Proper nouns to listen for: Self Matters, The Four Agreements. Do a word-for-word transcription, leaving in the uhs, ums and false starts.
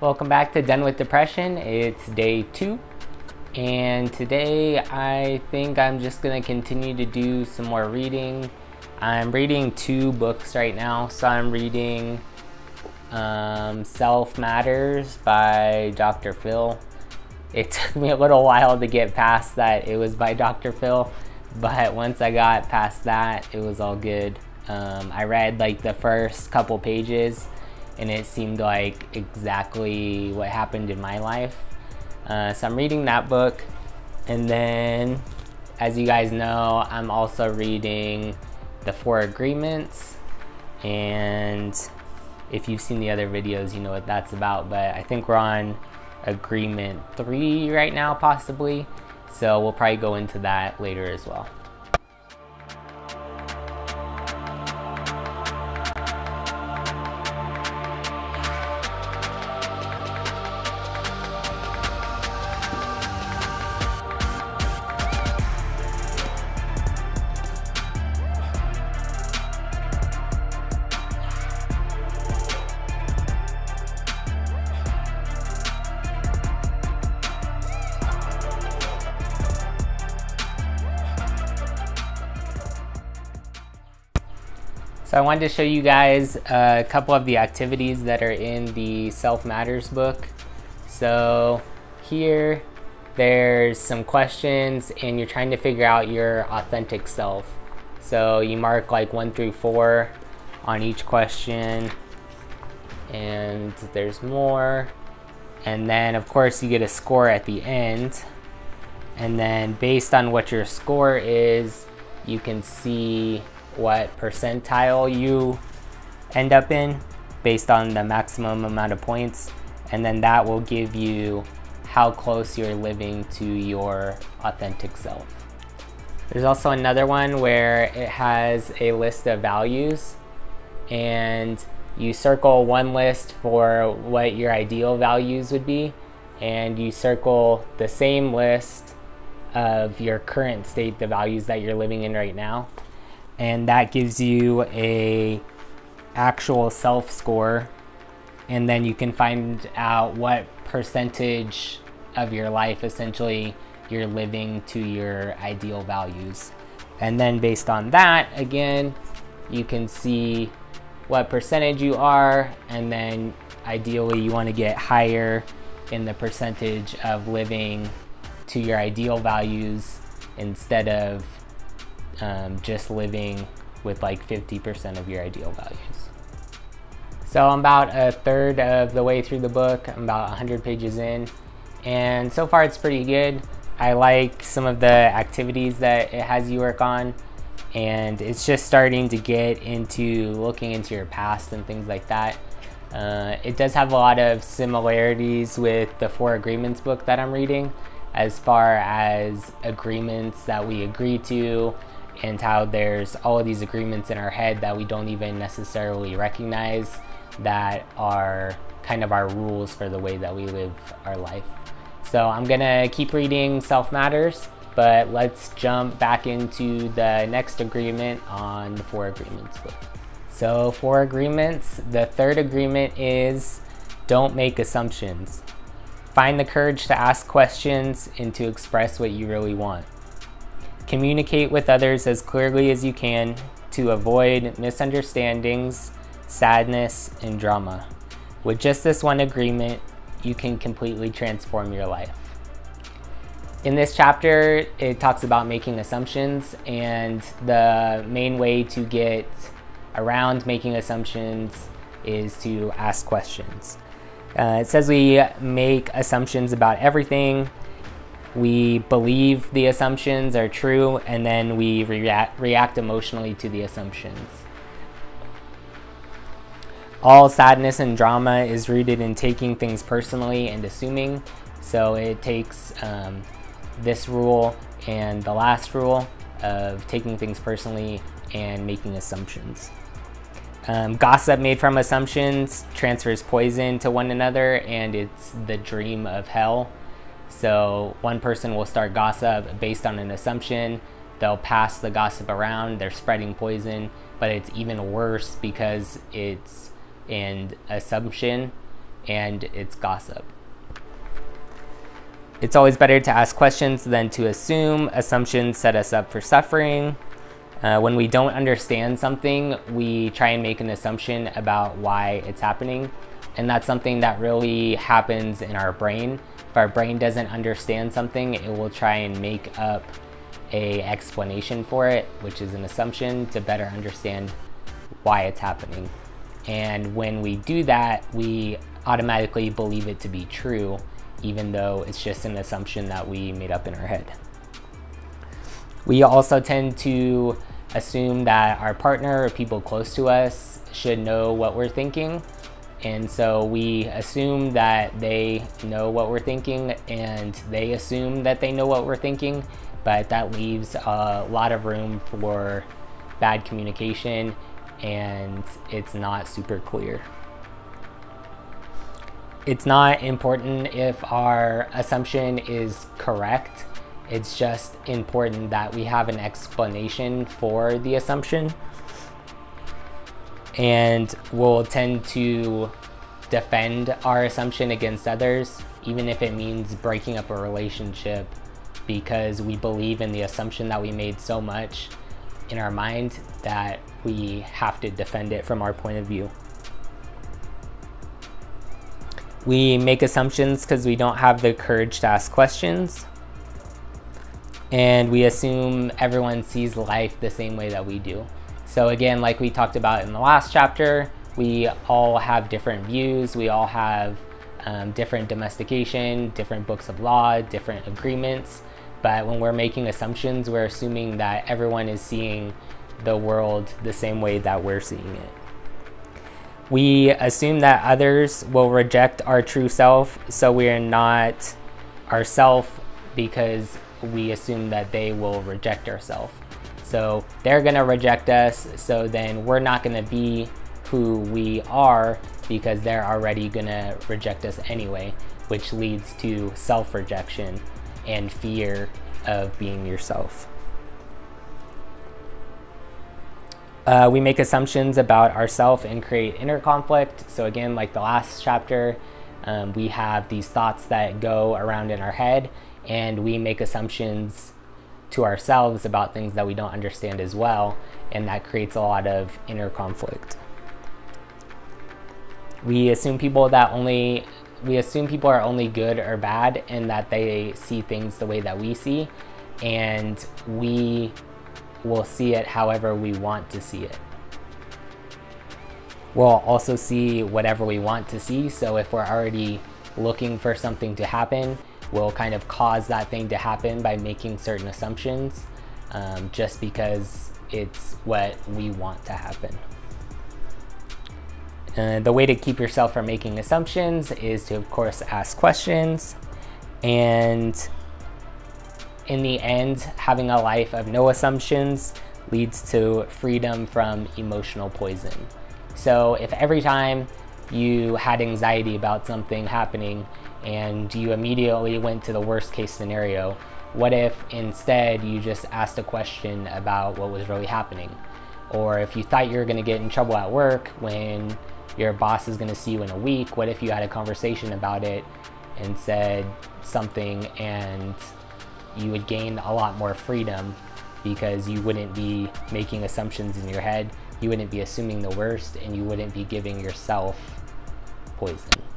Welcome back to Done with Depression. It's day two, and today I think I'm just gonna continue to do some more reading. I'm reading two books right now. So I'm reading um, Self Matters by Doctor Phil. It took me a little while to get past that it was by Doctor Phil, but once I got past that, it was all good. Um, I read like the first couple pages and it seemed like exactly what happened in my life. Uh, so I'm reading that book. And then, as you guys know, I'm also reading The Four Agreements. And if you've seen the other videos, you know what that's about. But I think we're on agreement three right now, possibly. So we'll probably go into that later as well. So I wanted to show you guys a couple of the activities that are in the Self Matters book. So here, there's some questions and you're trying to figure out your authentic self. So you mark like one through four on each question, and there's more. And then of course you get a score at the end. And then based on what your score is, you can see what percentile you end up in based on the maximum amount of points, and then that will give you how close you're living to your authentic self. There's also another one where it has a list of values, and you circle one list for what your ideal values would be, and you circle the same list of your current state, the values that you're living in right now. And that gives you a actual self score, and then you can find out what percentage of your life essentially you're living to your ideal values. And then based on that, again, you can see what percentage you are, and then ideally you want to get higher in the percentage of living to your ideal values instead of Um, just living with like fifty percent of your ideal values. So I'm about a third of the way through the book. I'm about one hundred pages in, and so far it's pretty good. I like some of the activities that it has you work on, and it's just starting to get into looking into your past and things like that. Uh, it does have a lot of similarities with the Four Agreements book that I'm reading, as far as agreements that we agree to, and how there's all of these agreements in our head that we don't even necessarily recognize that are kind of our rules for the way that we live our life. So I'm gonna keep reading Self Matters, but let's jump back into the next agreement on the Four Agreements book. So Four Agreements, the third agreement is don't make assumptions. Find the courage to ask questions and to express what you really want. Communicate with others as clearly as you can to avoid misunderstandings, sadness, and drama. With just this one agreement, you can completely transform your life. In this chapter, it talks about making assumptions, and the main way to get around making assumptions is to ask questions. Uh, it says we make assumptions about everything. We believe the assumptions are true, and then we react, react emotionally to the assumptions. All sadness and drama is rooted in taking things personally and assuming. So it takes um, this rule and the last rule of taking things personally and making assumptions. Um, gossip made from assumptions transfers poison to one another, and it's the dream of hell. So one person will start gossip based on an assumption. They'll pass the gossip around. They're spreading poison, but it's even worse because it's an assumption and it's gossip. It's always better to ask questions than to assume. Assumptions set us up for suffering. Uh, when we don't understand something, we try and make an assumption about why it's happening. And that's something that really happens in our brain. If our brain doesn't understand something, it will try and make up an explanation for it, which is an assumption, to better understand why it's happening. And when we do that, we automatically believe it to be true, even though it's just an assumption that we made up in our head. We also tend to assume that our partner or people close to us should know what we're thinking. And so we assume that they know what we're thinking, and they assume that they know what we're thinking, but that leaves a lot of room for bad communication, and it's not super clear. It's not important if our assumption is correct. It's just important that we have an explanation for the assumption. And we'll tend to defend our assumption against others, even if it means breaking up a relationship, because we believe in the assumption that we made so much in our mind that we have to defend it from our point of view. We make assumptions because we don't have the courage to ask questions. And we assume everyone sees life the same way that we do. So again, like we talked about in the last chapter, we all have different views. We all have um, different domestication, different books of law, different agreements. But when we're making assumptions, we're assuming that everyone is seeing the world the same way that we're seeing it. We assume that others will reject our true self, so we are not ourself because we assume that they will reject ourselves. So they're gonna reject us, so then we're not gonna be who we are because they're already gonna reject us anyway, which leads to self-rejection and fear of being yourself. Uh, we make assumptions about ourselves and create inner conflict. So again, like the last chapter, um, we have these thoughts that go around in our head, and we make assumptions to ourselves about things that we don't understand as well, and that creates a lot of inner conflict. We assume people that only we assume people are only good or bad, and that they see things the way that we see, and we will see it however we want to see it. We'll also see whatever we want to see. So if we're already looking for something to happen, we'll kind of cause that thing to happen by making certain assumptions, um, just because it's what we want to happen. Uh, the way to keep yourself from making assumptions is to, of course, ask questions. And in the end, having a life of no assumptions leads to freedom from emotional poison. So if every time you had anxiety about something happening and you immediately went to the worst case scenario, what if instead you just asked a question about what was really happening? Or if you thought you were gonna get in trouble at work when your boss is gonna see you in a week, what if you had a conversation about it and said something, and you would gain a lot more freedom because you wouldn't be making assumptions in your head, you wouldn't be assuming the worst, and you wouldn't be giving yourself poison.